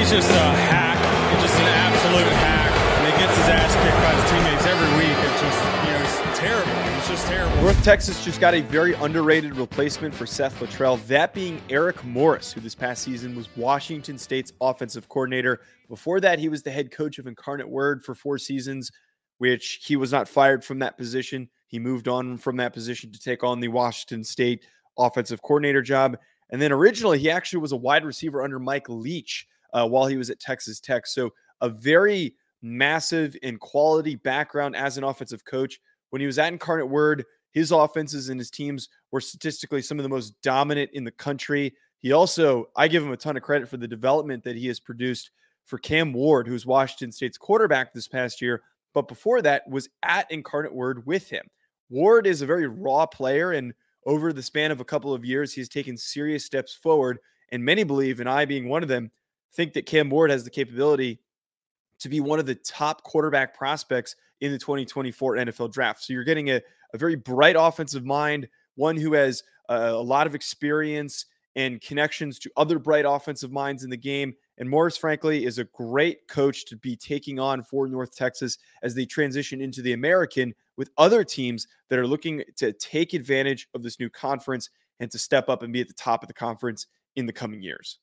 he's just a hack. He's just an absolute hack. And he gets his ass kicked by his teammates every week. It's just, you know, it's terrible. It's just terrible. North Texas just got a very underrated replacement for Seth Luttrell, that being Eric Morris, who this past season was Washington State's offensive coordinator. Before that, he was the head coach of Incarnate Word for 4 seasons, which he was not fired from that position. He moved on from that position to take on the Washington State offensive coordinator job. And then originally, he actually was a wide receiver under Mike Leach while he was at Texas Tech. So a very massive and quality background as an offensive coach. When he was at Incarnate Word, his offenses and his teams were statistically some of the most dominant in the country. He also, I give him a ton of credit for the development that he has produced for Cam Ward, who's Washington State's quarterback this past year, but before that was at Incarnate Word with him. Ward is a very raw player, and over the span of a couple of years, he's taken serious steps forward, and many believe, and I being one of them, think that Cam Ward has the capability to be one of the top quarterback prospects in the 2024 NFL draft. So you're getting a very bright offensive mind, one who has a lot of experience and connections to other bright offensive minds in the game. And Morris, frankly, is a great coach to be taking on for North Texas as they transition into the American with other teams that are looking to take advantage of this new conference and to step up and be at the top of the conference in the coming years.